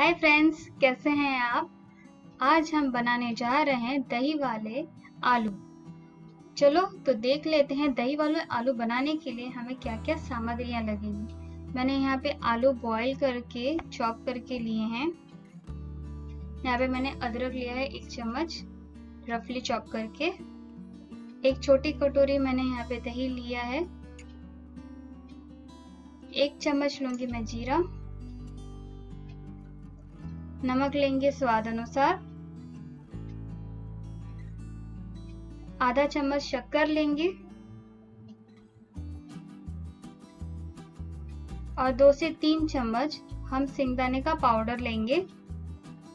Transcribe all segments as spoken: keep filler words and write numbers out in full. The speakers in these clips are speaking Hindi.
हाय फ्रेंड्स, कैसे हैं आप। आज हम बनाने जा रहे हैं दही वाले आलू। चलो तो देख लेते हैं दही वाले आलू बनाने के लिए हमें क्या क्या सामग्रियां लगेंगी। मैंने यहाँ पे आलू बॉईल करके चॉप करके लिए हैं। यहाँ पे मैंने अदरक लिया है एक चम्मच रफली चॉप करके। एक छोटी कटोरी मैंने यहाँ पे दही लिया है। एक चम्मच लूंगी मैं जीरा। नमक लेंगे स्वाद अनुसार। आधा चम्मच शक्कर लेंगे और दो से तीन चम्मच हम सिंगदाने का पाउडर लेंगे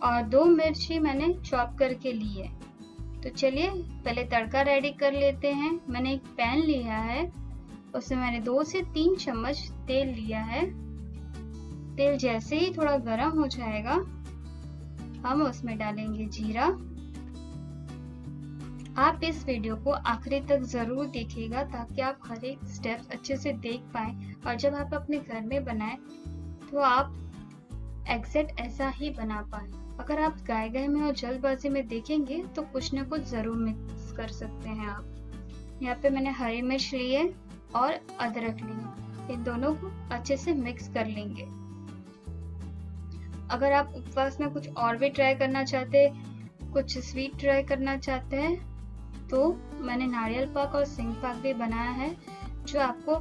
और दो मिर्ची मैंने चॉप करके ली है। तो चलिए पहले तड़का रेडी कर लेते हैं। मैंने एक पैन लिया है, उसमें मैंने दो से तीन चम्मच तेल लिया है। तेल जैसे ही थोड़ा गर्म हो जाएगा हम उसमें डालेंगे जीरा। आप इस वीडियो को आखिरी तक जरूर देखिएगा ताकि आप हर एक स्टेप अच्छे से देख पाए और जब आप अपने घर में बनाएं तो आप एग्जैक्ट ऐसा ही बना पाए। अगर आप गाय गाय में और जल्दबाजी में देखेंगे तो कुछ ना कुछ जरूर मिक्स कर सकते हैं आप। यहाँ पे मैंने हरी मिर्च ली है और अदरक ली। इन दोनों को अच्छे से मिक्स कर लेंगे। अगर आप उपवास में कुछ और भी ट्राई करना चाहते हैं, कुछ स्वीट ट्राई करना चाहते हैं, तो मैंने नारियल पाक और सिंग पाक भी बनाया है जो आपको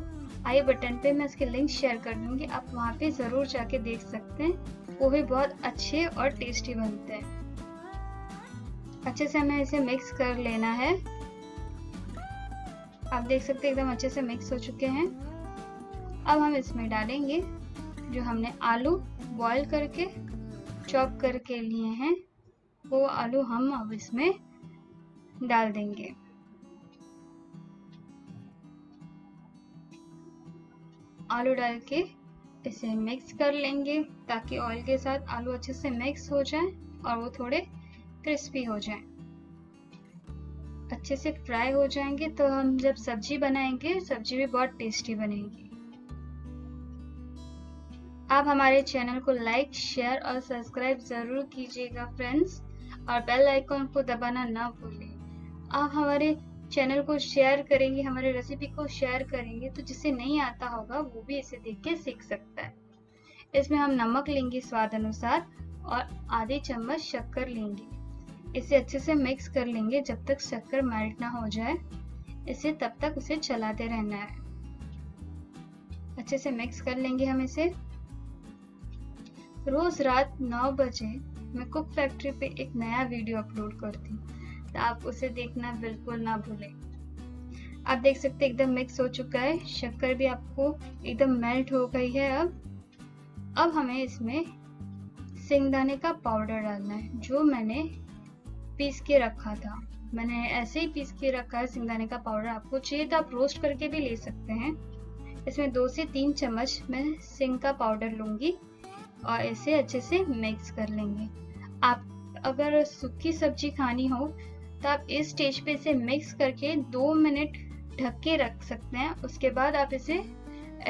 आई बटन पे मैं इसके लिंक शेयर कर दूंगी। आप वहाँ पे ज़रूर जाके देख सकते हैं, वो भी बहुत अच्छे और टेस्टी बनते हैं। अच्छे से हमें इसे मिक्स कर लेना है। आप देख सकते हैं एकदम अच्छे से मिक्स हो चुके हैं। अब हम इसमें डालेंगे जो हमने आलू बॉईल करके चॉप करके लिए हैं, वो आलू हम अब इसमें डाल देंगे। आलू डाल के इसे मिक्स कर लेंगे ताकि ऑयल के साथ आलू अच्छे से मिक्स हो जाए और वो थोड़े क्रिस्पी हो जाए, अच्छे से फ्राई हो जाएंगे। तो हम जब सब्जी बनाएंगे सब्जी भी बहुत टेस्टी बनेगी। आप हमारे चैनल को लाइक, शेयर और सब्सक्राइब जरूर कीजिएगा फ्रेंड्स, और बेल आइकॉन को दबाना ना भूलें। आप हमारे चैनल को शेयर करेंगे, हमारे रेसिपी को शेयर करेंगे तो जिसे नहीं आता होगा वो भी इसे देख के सीख सकता है। इसमें हम नमक लेंगे स्वाद अनुसार और आधे चम्मच शक्कर लेंगे। इसे अच्छे से मिक्स कर लेंगे जब तक शक्कर मेल्ट ना हो जाए। इसे तब तक उसे चलाते रहना है। अच्छे से मिक्स कर लेंगे हम इसे। रोज रात नौ बजे मैं कुक फैक्ट्री पे एक नया वीडियो अपलोड करती हूँ, तो आप उसे देखना बिल्कुल ना भूलें। आप देख सकते हैं एकदम मिक्स हो चुका है, शक्कर भी आपको एकदम मेल्ट हो गई है। अब अब हमें इसमें सिंगदाने का पाउडर डालना है जो मैंने पीस के रखा था। मैंने ऐसे ही पीस के रखा है सिंगदाने का पाउडर। आपको चाहिए तो आप रोस्ट करके भी ले सकते हैं। इसमें दो से तीन चम्मच मैं सिंग का पाउडर लूँगी और इसे अच्छे से मिक्स कर लेंगे। आप अगर सूखी सब्जी खानी हो तो आप इस स्टेज पे इसे मिक्स करके दो मिनट ढक के रख सकते हैं। उसके बाद आप इसे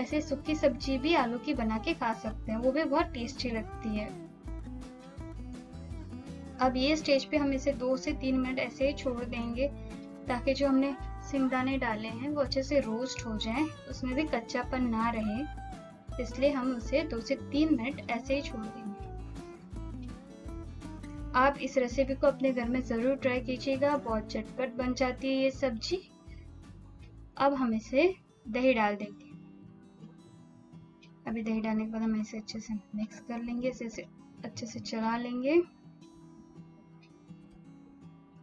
ऐसे सूखी सब्जी भी आलू की बना के खा सकते हैं, वो भी बहुत टेस्टी लगती है। अब ये स्टेज पे हम इसे दो से तीन मिनट ऐसे ही छोड़ देंगे ताकि जो हमने सिंगदाने डाले हैं वो अच्छे से रोस्ट हो जाए, उसमें भी कच्चापन ना रहे। इसलिए हम उसे दो से तीन मिनट ऐसे ही छोड़ देंगे। आप इस रेसिपी को अपने घर में जरूर ट्राई कीजिएगा, बहुत चटपट बन जाती है ये सब्जी। अब हम इसे दही डाल देंगे। अभी दही डालने के बाद हम इसे अच्छे से मिक्स कर लेंगे, इसे अच्छे से चला लेंगे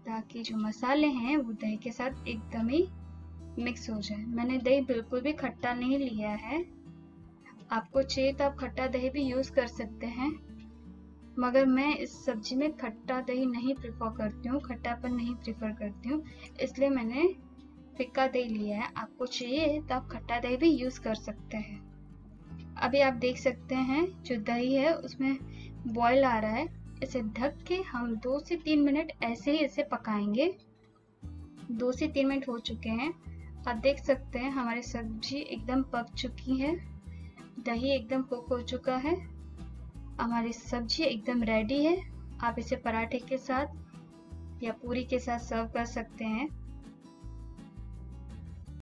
ताकि जो मसाले हैं वो दही के साथ एकदम ही मिक्स हो जाए। मैंने दही बिल्कुल भी खट्टा नहीं लिया है। आपको चाहिए तो आप खट्टा दही भी यूज कर सकते हैं, मगर मैं इस सब्जी में खट्टा दही नहीं प्रेफर करती हूँ, खट्टापन नहीं प्रेफर करती हूँ, इसलिए मैंने फिक्का दही लिया है। आपको चाहिए तो आप खट्टा दही भी यूज कर सकते हैं। अभी आप देख सकते हैं जो दही है उसमें बॉयल आ रहा है। इसे ढक के हम दो से तीन मिनट ऐसे ही इसे पकाएंगे। दो से तीन मिनट हो चुके हैं। आप देख सकते हैं हमारी सब्जी एकदम पक चुकी है, दही एकदम कुक हो चुका है। हमारी सब्जी एकदम रेडी है। आप इसे पराठे के साथ या पूरी के साथ सर्व कर सकते हैं।